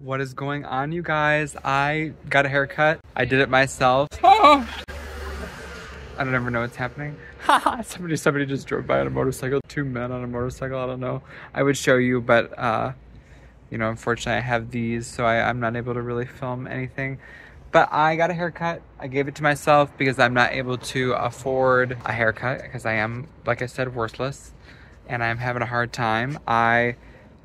What is going on, you guys? I got a haircut. I did it myself. Oh! I don't ever know what's happening. Haha, somebody just drove by on a motorcycle. Two men on a motorcycle, I don't know. I would show you, but you know, unfortunately I have these, so I'm not able to really film anything. But I got a haircut. I gave it to myself because I'm not able to afford a haircut because I am, like I said, worthless and I'm having a hard time. I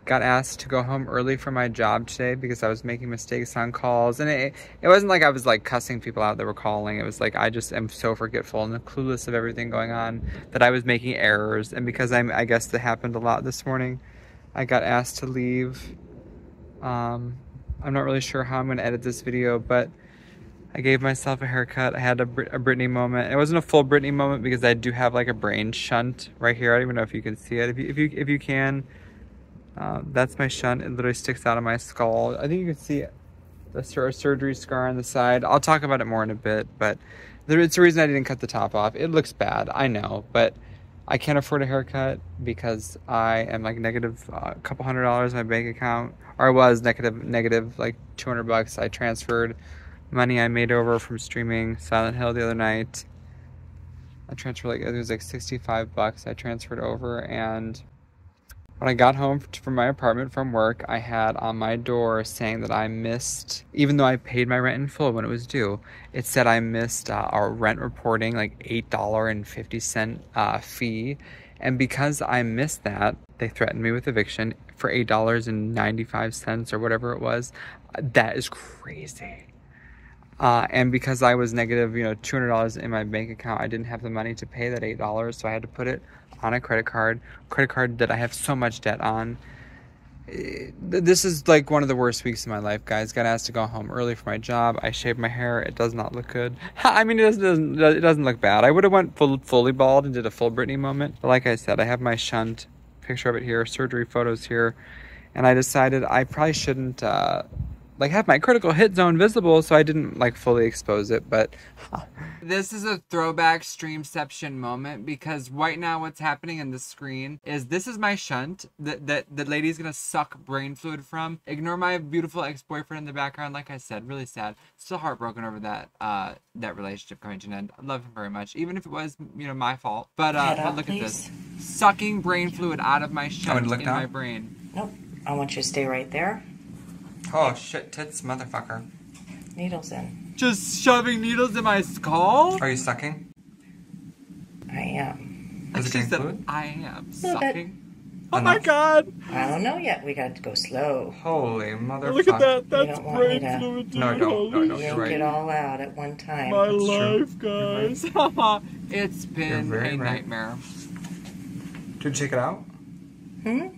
got asked to go home early from my job today because I was making mistakes on calls, and it wasn't like I was like cussing people out that were calling. It was like I just am so forgetful and clueless of everything going on that I was making errors, and because I guess that happened a lot this morning, I got asked to leave. I'm not really sure how I'm gonna edit this video, but I gave myself a haircut. I had a Britney moment. It wasn't a full Britney moment because I do have like a brain shunt right here. I don't even know if you can see it. If you can. That's my shunt. It literally sticks out of my skull. I think you can see the surgery scar on the side. I'll talk about it more in a bit, but it's the reason I didn't cut the top off. It looks bad, I know, but I can't afford a haircut because I am like negative a couple $100 in my bank account, or I was negative like 200 bucks. I transferred money I made over from streaming Silent Hill the other night. I transferred like, it was like 65 bucks I transferred over, and when I got home from my apartment from work, I had on my door saying that I missed, even though I paid my rent in full when it was due, it said I missed our rent reporting, like $8.50 fee. And because I missed that, they threatened me with eviction for $8.95 or whatever it was. That is crazy. And because I was negative, you know, $200 in my bank account, I didn't have the money to pay that $8, so I had to put it on a credit card that I have so much debt on. This is like one of the worst weeks of my life, guys. Got asked to go home early for my job. I shaved my hair. It does not look good. I mean, it doesn't look bad. I would have went fully bald and did a full Britney moment. But like I said, I have my shunt, picture of it here, surgery photos here, and I decided I probably shouldn't like have my critical hit zone visible, so I didn't like fully expose it, but this is a throwback streamception moment because right now what's happening in the screen is this is my shunt that the lady's gonna suck brain fluid from. Ignore my beautiful ex-boyfriend in the background. Like I said, really sad, still heartbroken over that relationship coming to an end. I love him very much, even if it was, you know, my fault, but look at this sucking brain fluid out of my shunt in my brain. Nope, I want you to stay right there. Oh shit, tits, motherfucker. Needles in. Just shoving needles in my skull? Are you sucking? I am. She said, I am sucking. Oh my god! I don't know yet, we got to go slow. Holy motherfucker. Look at that, that's brain fluid, dude. No, you're right. It all out at one time. My life, guys. It's been a nightmare. Did you take it out? Hmm?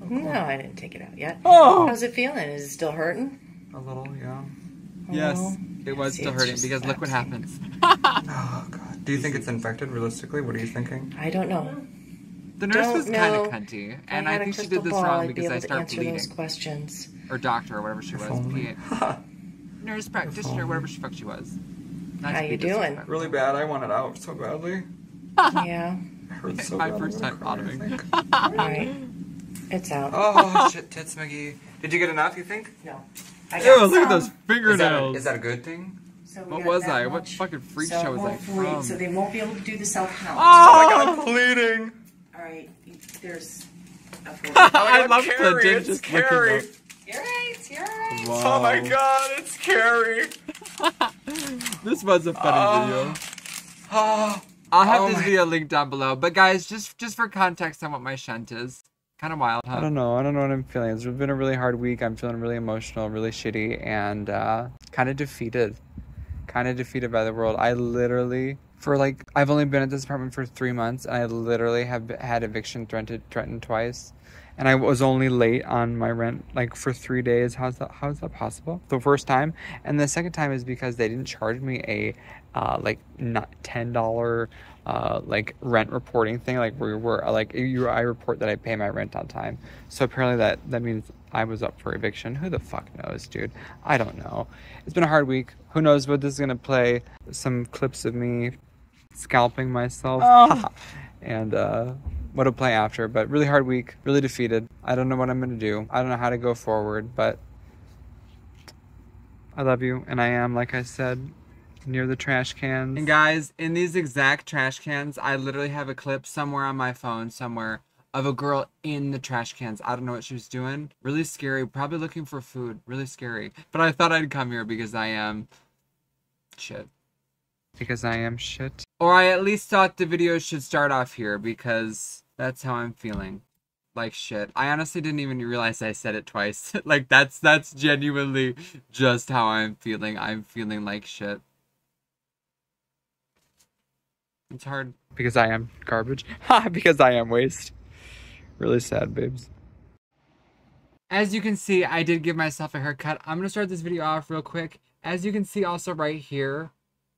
Cool. No, I didn't take it out yet. Oh! How's it feeling? Is it still hurting? A little, yeah. Oh. Yes, it was still hurting because look what happens. Oh, God. Do you think it's infected, realistically? What are you thinking? I don't know. The nurse was kind of cunty, and I think she did this wrong because I started bleeding. Those questions. Or doctor, or whatever she was. Nurse practitioner, whatever the fuck she was. How you doing? Really bad. I want it out so badly. Yeah. It hurts so bad. My first time bottoming. All right. It's out. Oh, shit, tits, Miggy. Did you get enough, you think? No. I got look at those fingernails. Is that a good thing? So what was I? Much. What fucking freak show was I from? So they won't be able to do the self-count. Oh, my God, bleeding. All right, there's a I love Carrie, the just Carrie. You're right. Wow. Oh, my God, it's Carrie. This was a funny video. I'll have this video linked down below. But, guys, just for context on what my shunt is. Kind of wild, huh? I don't know what I'm feeling. It's been a really hard week. I'm feeling really emotional, really shitty, and kind of defeated. Kind of defeated by the world. I literally, I've only been at this apartment for 3 months, and I literally have had eviction threatened twice. And I was only late on my rent, like, for 3 days. How is that possible? The first time. And the second time is because they didn't charge me a, like, not $10, like, rent reporting thing. Like, I report that I pay my rent on time. So apparently that means I was up for eviction. Who the fuck knows, dude? I don't know. It's been a hard week. Who knows what this is going to play. Some clips of me scalping myself. Oh. And, what to play after, but really hard week, really defeated. I don't know what I'm gonna do. I don't know how to go forward, but I love you, and I am, like I said, near the trash cans. And guys, in these exact trash cans, I literally have a clip somewhere on my phone somewhere of a girl in the trash cans. I don't know what she was doing. Really scary, probably looking for food. Really scary. But I thought I'd come here because I am shit. Because I am shit. Or I at least thought the video should start off here because that's how I'm feeling. Like shit. I honestly didn't even realize I said it twice. Like that's genuinely just how I'm feeling. I'm feeling like shit. It's hard. Because I am garbage. Ha! Because I am waste. Really sad, babes. As you can see, I did give myself a haircut. I'm gonna start this video off real quick. As you can see also right here,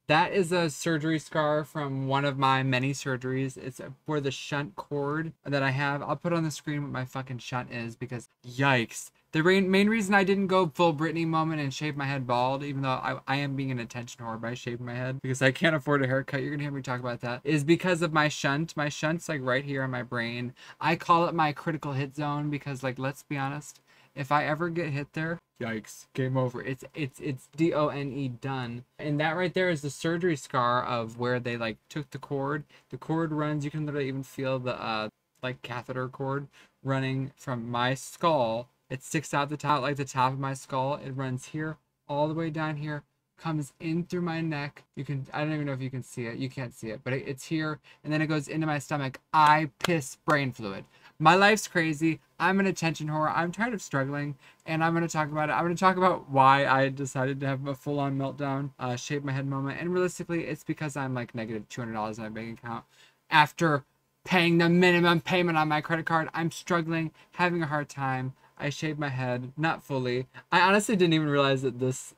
that is a surgery scar from one of my many surgeries. It's for the shunt cord that I have. I'll put on the screen what my fucking shunt is because yikes. The main reason I didn't go full Britney moment and shave my head bald, even though I am being an attention whore by shaving my head because I can't afford a haircut, you're gonna hear me talk about that, is because of my shunt. My shunt's like right here on my brain. I call it my critical hit zone because, like, let's be honest, if I ever get hit there, yikes, game over. It's D-O-N-E, done. And that right there is the surgery scar of where they like took the cord. The cord runs, you can literally even feel the like catheter cord running from my skull. It sticks out the top, like the top of my skull. It runs here, all the way down here, comes in through my neck. You can, I don't even know if you can see it. You can't see it, but it's here. And then it goes into my stomach. I piss brain fluid. My life's crazy. I'm an attention whore. I'm tired of struggling, and I'm going to talk about it. I'm going to talk about why I decided to have a full-on meltdown, shave my head moment. And realistically, it's because I'm like negative $200 in my bank account after paying the minimum payment on my credit card. I'm struggling, having a hard time. I shaved my head, not fully. I honestly didn't even realize that this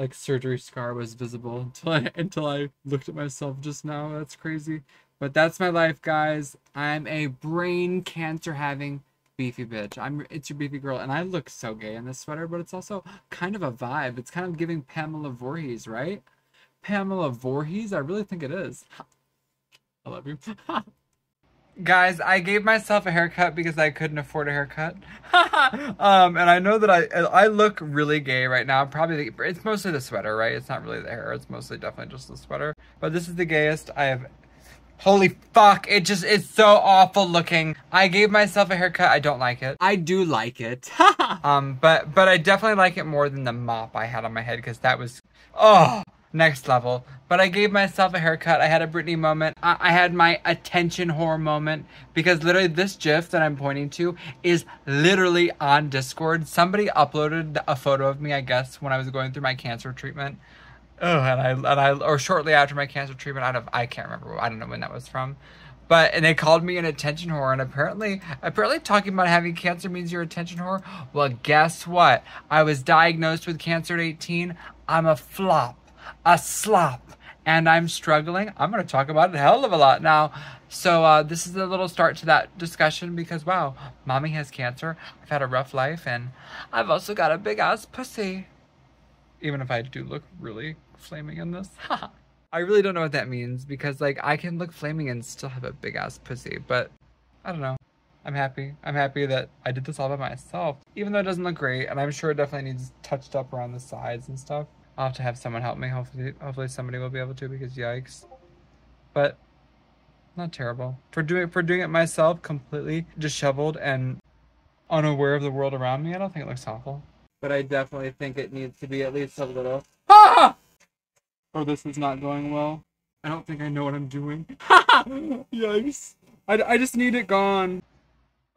like surgery scar was visible until I looked at myself just now. That's crazy. But that's my life, guys. I'm a brain cancer having beefy bitch. It's your beefy girl, and I look so gay in this sweater, but it's also kind of a vibe. It's kind of giving Pamela Voorhees, right? Pamela Voorhees? I really think it is. I love you. Guys, I gave myself a haircut because I couldn't afford a haircut. And I know that I look really gay right now. Probably, it's mostly the sweater, right? It's not really the hair. It's mostly definitely just the sweater. But this is the gayest I have. Holy fuck, it just is so awful looking. I gave myself a haircut. I don't like it. I do like it. But I definitely like it more than the mop I had on my head because that was, oh. Next level. But I gave myself a haircut. I had a Britney moment. I had my attention whore moment because literally this GIF that I'm pointing to is literally on Discord. Somebody uploaded a photo of me, I guess, when I was going through my cancer treatment. Oh, or shortly after my cancer treatment. I can't remember. I don't know when that was from. And they called me an attention whore, and apparently talking about having cancer means you're an attention whore. Well, guess what? I was diagnosed with cancer at 18. I'm a flop. A slop, and I'm struggling. I'm going to talk about it a hell of a lot now. So this is a little start to that discussion because, wow, mommy has cancer. I've had a rough life, and I've also got a big-ass pussy. Even if I do look really flaming in this. I really don't know what that means because, like, I can look flaming and still have a big-ass pussy, but I don't know. I'm happy. I'm happy that I did this all by myself, even though it doesn't look great, and I'm sure it definitely needs touched up around the sides and stuff. I'll have to have someone help me. Hopefully somebody will be able to because yikes. But not terrible. For doing it myself, completely disheveled and unaware of the world around me, I don't think it looks awful. But I definitely think it needs to be at least a little. Ah! Oh, this is not going well. I don't think I know what I'm doing. Yikes. I just need it gone.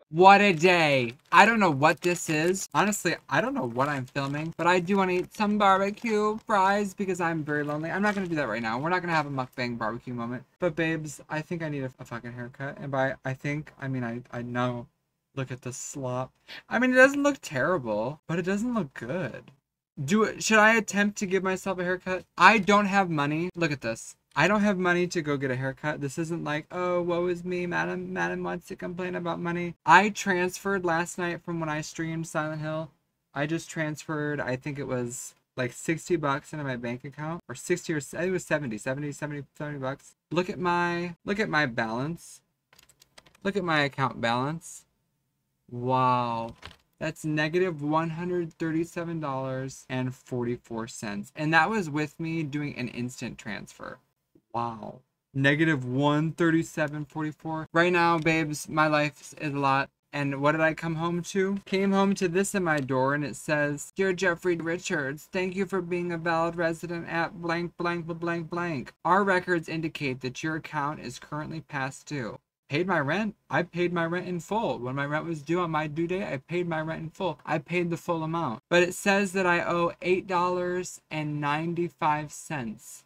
What a day. I don't know what this is. Honestly, I don't know what I'm filming, but I do want to eat some barbecue fries because I'm very lonely. I'm not going to do that right now. We're not going to have a mukbang barbecue moment. But babes, I think I need a fucking haircut. And by I think, I mean I know. Look at the slop. I mean, it doesn't look terrible, but it doesn't look good. Should I attempt to give myself a haircut? I don't have money. Look at this. I don't have money to go get a haircut. This isn't like, oh, woe is me, madam wants to complain about money. I transferred last night from when I streamed Silent Hill. I just transferred, I think it was like 60 bucks into my bank account, or 60 or, I think it was 70 bucks. Look at my balance. Look at my account balance. Wow. That's negative $137.44. And that was with me doing an instant transfer. Wow. Negative $137.44. Right now, babes, my life is a lot. And what did I come home to? Came home to this in my door, and it says, "Dear Jeffrey Richards, thank you for being a valid resident at blank, blank, blank, blank. Our records indicate that your account is currently past due." Paid my rent. I paid my rent in full. When my rent was due on my due date, I paid my rent in full. I paid the full amount. But it says that I owe $8.95.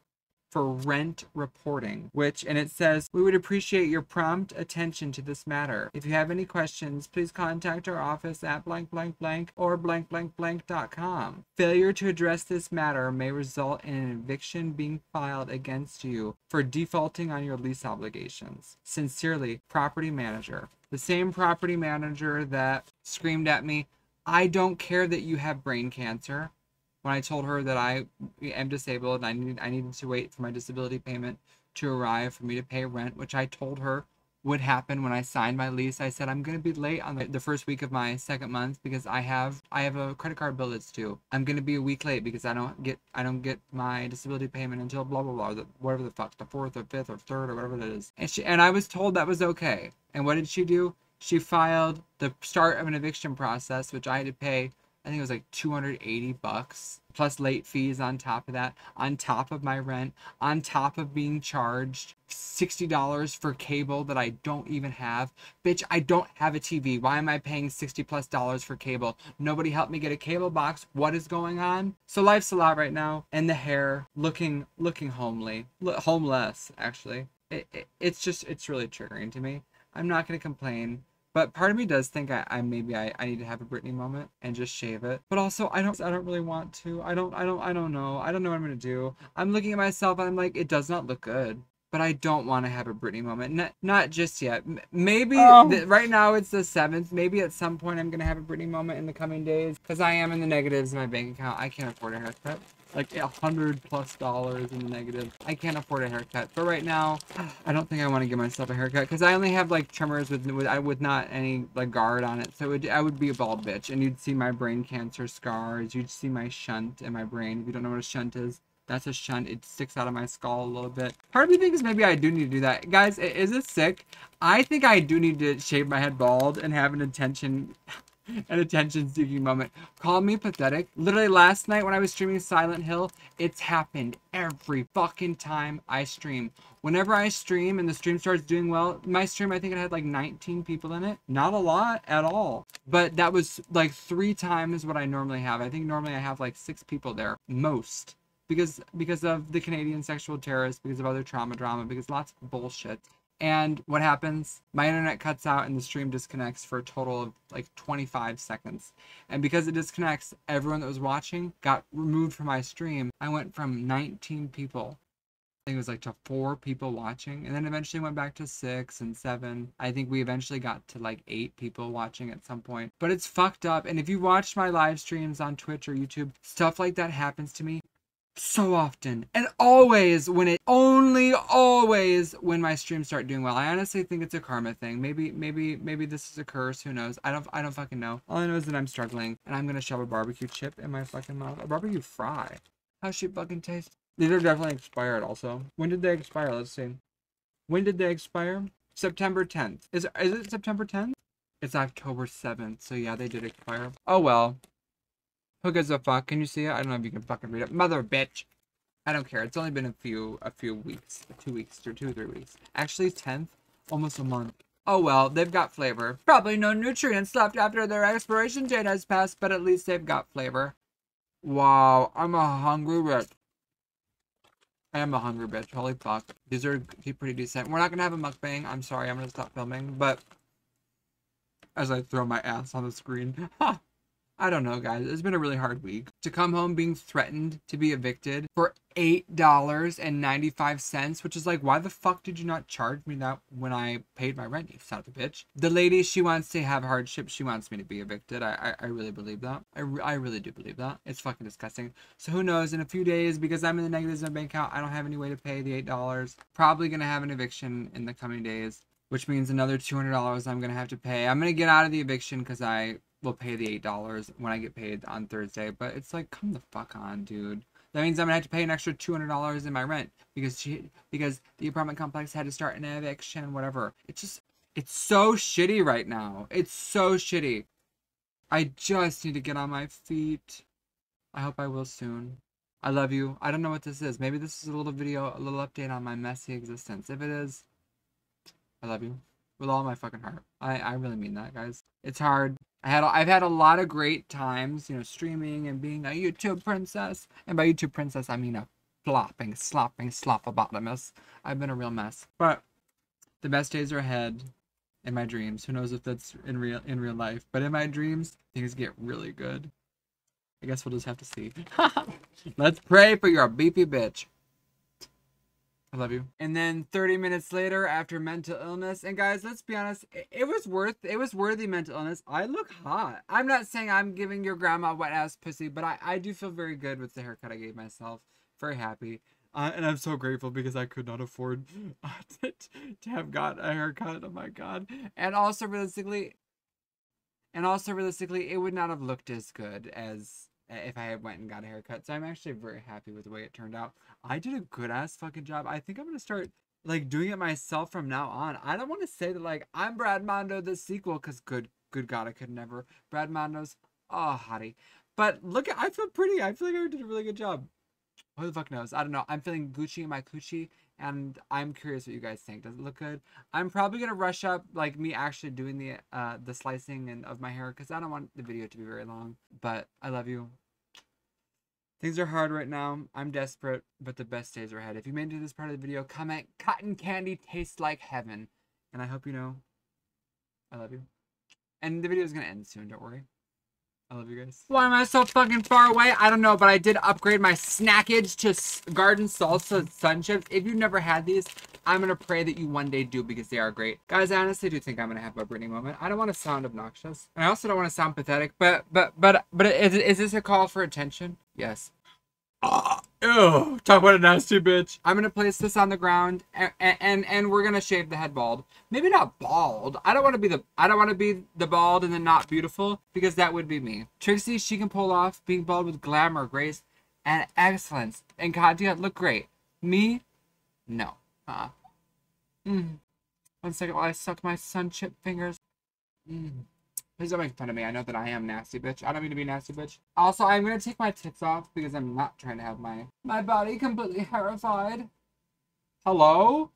for rent reporting, and it says, "We would appreciate your prompt attention to this matter. If you have any questions, please contact our office at blank blank blank or blank blank blank.com. Failure to address this matter may result in an eviction being filed against you for defaulting on your lease obligations. Sincerely, property manager." The same property manager that screamed at me, "I don't care that you have brain cancer," when I told her that I am disabled and I needed to wait for my disability payment to arrive for me to pay rent, which I told her would happen when I signed my lease. I said, "I'm going to be late on the first week of my second month because I have a credit card bill that's due. I'm going to be a week late because I don't get my disability payment until blah blah blah, whatever the fuck, the 4th or 5th or 3rd or whatever that is." And I was told that was okay. And what did she do? She filed the start of an eviction process, which I had to pay. I think it was like $280 plus late fees on top of that, on top of my rent, on top of being charged $60 for cable that I don't even have. Bitch, I don't have a TV. Why am I paying $60+ for cable? Nobody helped me get a cable box. What is going on? So life's a lot right now, and the hair looking homely, homeless actually. It's really triggering to me. I'm not gonna complain. But part of me does think I maybe I need to have a Britney moment and just shave it. But also I don't really want to. I don't know. I don't know what I'm gonna do. I'm looking at myself and I'm like, it does not look good. But I don't want to have a Britney moment. Not just yet. Maybe right now it's the 7th. Maybe at some point I'm gonna have a Britney moment in the coming days, because I am in the negatives in my bank account. I can't afford a haircut. Like $100+ in the negative. I can't afford a haircut. But right now, I don't think I want to give myself a haircut because I only have like trimmers with not any like guard on it. So I would be a bald bitch, and you'd see my brain cancer scars. You'd see my shunt in my brain. If you don't know what a shunt is, that's a shunt. It sticks out of my skull a little bit. Part of me thinks maybe I do need to do that. Guys, is it sick? I think I do need to shave my head bald and have an attention-seeking moment. Call me pathetic. Literally last night when I was streaming Silent Hill, it's happened every fucking time I stream. Whenever I stream and the stream starts doing well, my stream, I think it had like 19 people in it. Not a lot at all. But that was like 3 times what I normally have. I think normally I have like 6 people there, most. Because of the Canadian sexual terrorists, because of other trauma drama, because lots of bullshit. And what happens? My internet cuts out and the stream disconnects for a total of like 25 seconds. And because it disconnects, everyone that was watching got removed from my stream. I went from 19 people, I think it was like, to 4 people watching. And then eventually went back to 6 and 7. I think we eventually got to like 8 people watching at some point. But it's fucked up. And if you watch my live streams on Twitch or YouTube, stuff like that happens to me so often, and always when my streams start doing well. I honestly think it's a karma thing. Maybe this is a curse. Who knows? I don't fucking know. All I know is that I'm struggling, and I'm gonna shove a barbecue chip in my fucking mouth. A barbecue fry. How should it fucking taste? These are definitely expired. Also, when did they expire? Let's see. When did they expire? September 10th. Is it September 10th? It's October 7th. So yeah, they did expire. Oh well. Who gives a fuck? Can you see it? I don't know if you can fucking read it. Mother of a bitch. I don't care. It's only been a few weeks. 2 or 3 weeks. Actually, 10th? Almost a month. Oh well, they've got flavor. Probably no nutrients left after their expiration date has passed, but at least they've got flavor. Wow, I'm a hungry bitch. I am a hungry bitch. Holy fuck. These are pretty decent. We're not gonna have a mukbang. I'm sorry, I'm gonna stop filming, but as I throw my ass on the screen. Ha! I don't know, guys. It's been a really hard week. To come home being threatened to be evicted for $8.95, which is like, why the fuck did you not charge me that when I paid my rent, you son of a bitch? The lady, she wants to have hardship. She wants me to be evicted. I really believe that. I really do believe that. It's fucking disgusting. So who knows? In a few days, because I'm in the negatives in my bank account, I don't have any way to pay the $8. Probably going to have an eviction in the coming days, which means another $200 I'm going to have to pay. I'm going to get out of the eviction because I will pay the $8 when I get paid on Thursday. But it's like, come the fuck on, dude. That means I'm gonna have to pay an extra $200 in my rent because the apartment complex had to start an eviction, whatever. It's so shitty right now. It's so shitty. I just need to get on my feet. I hope I will soon. I love you. I don't know what this is. Maybe this is a little video, a little update on my messy existence. If it is, I love you with all my fucking heart. I really mean that, guys. It's hard. I've had a lot of great times, you know, streaming and being a YouTube princess. And by YouTube princess, I mean a flopping, slopping, slop-a-bottomous. I've been a real mess. But the best days are ahead in my dreams. Who knows if that's in real life. But in my dreams, things get really good. I guess we'll just have to see. Let's pray for your beefy bitch. I love you. And then 30 minutes later, after mental illness, and guys, let's be honest, it was worthy mental illness. I look hot. I'm not saying I'm giving your grandma wet ass pussy, but I do feel very good with the haircut I gave myself. Very happy, and I'm so grateful because I could not afford to have got a haircut. Oh my god! And also realistically, it would not have looked as good as if I had went and got a haircut. So I'm actually very happy with the way it turned out. I did a good ass fucking job. I think I'm gonna start like doing it myself from now on. I don't want to say that like I'm Brad Mondo the sequel, because good god, I could never. Brad Mondo's hottie. But look, I feel pretty. I feel like I did a really good job. Who the fuck knows? I don't know. I'm feeling Gucci in my coochie, and I'm curious what you guys think. Does it look good? I'm probably gonna rush up like me actually doing the slicing and of my hair, because I don't want the video to be very long. But I love you. Things are hard right now. I'm desperate, but the best days are ahead. If you made it to this part of the video, comment cotton candy tastes like heaven, and I hope you know I love you. And the video is gonna end soon. Don't worry. I love you guys. Why am I so fucking far away? I don't know, but I did upgrade my snackage to garden salsa sun chips. If you've never had these, I'm gonna pray that you one day do, because they are great. Guys, I honestly do think I'm gonna have my Britney moment. I don't want to sound obnoxious, and I also don't want to sound pathetic, but is this a call for attention? Yes. Oh, ew, talk about a nasty bitch. I'm gonna place this on the ground, and we're gonna shave the head bald. Maybe not bald. I don't want to be the bald and then not beautiful, because that would be me. Trixie, she can pull off being bald with glamour, grace, and excellence. And Katya, look great. Me, no. One second while I suck my sun chip fingers. Please don't make fun of me. I know that I am nasty, bitch. I don't mean to be nasty, bitch. Also, I'm going to take my tits off because I'm not trying to have my body completely horrified. Hello?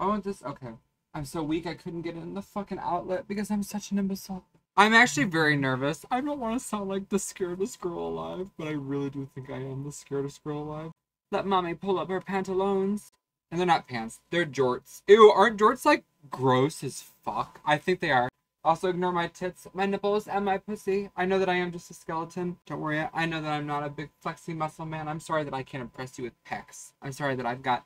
Oh, this... Okay. I'm so weak I couldn't get in the fucking outlet because I'm such an imbecile. I'm actually very nervous. I don't want to sound like the scaredest girl alive, but I really do think I am the scaredest girl alive. Let mommy pull up her pantaloons. And they're not pants. They're jorts. Ew, aren't jorts, like, gross as fuck? I think they are. Also, ignore my tits, my nipples, and my pussy. I know that I am just a skeleton. Don't worry, I know that I'm not a big flexy muscle man. I'm sorry that I can't impress you with pecs. I'm sorry that I've got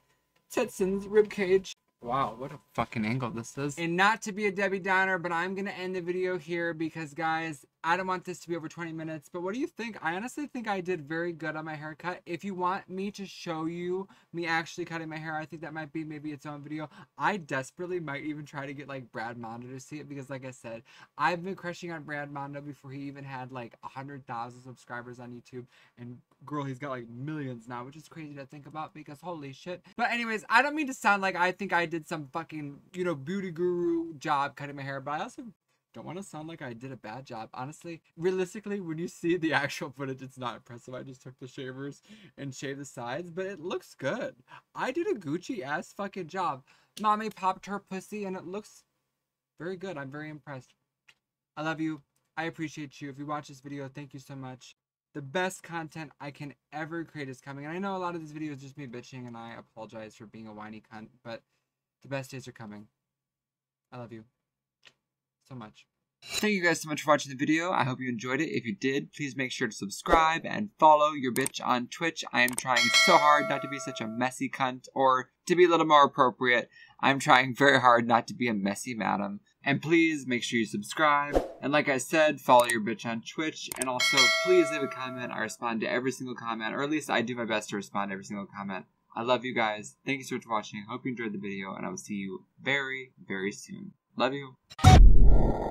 tits in the ribcage. Wow, what a fucking angle this is. And not to be a Debbie Downer, but I'm gonna end the video here because, guys, I don't want this to be over 20 minutes, but what do you think? I honestly think I did very good on my haircut. If you want me to show you me actually cutting my hair, I think that might be maybe its own video. I desperately might even try to get, like, Brad Mondo to see it because, like I said, I've been crushing on Brad Mondo before he even had, like, 100,000 subscribers on YouTube, and, girl, he's got, like, millions now, which is crazy to think about because holy shit. But anyways, I don't mean to sound like I think I did some fucking, you know, beauty guru job cutting my hair, but I also don't want to sound like I did a bad job. Honestly, realistically, when you see the actual footage, it's not impressive. I just took the shavers and shaved the sides, but it looks good. I did a Gucci ass fucking job. Mommy popped her pussy and it looks very good. I'm very impressed. I love you. I appreciate you. If you watch this video, thank you so much. The best content I can ever create is coming. And I know a lot of this video is just me bitching, and I apologize for being a whiny cunt, but the best days are coming. I love you so much. Thank you guys so much for watching the video. I hope you enjoyed it. If you did, please make sure to subscribe and follow your bitch on Twitch. I am trying so hard not to be such a messy cunt, or to be a little more appropriate, I'm trying very hard not to be a messy madam. And please make sure you subscribe. And like I said, follow your bitch on Twitch. And also, please leave a comment. I respond to every single comment, or at least I do my best to respond to every single comment. I love you guys. Thank you so much for watching. I hope you enjoyed the video, and I will see you very, very soon. Love you.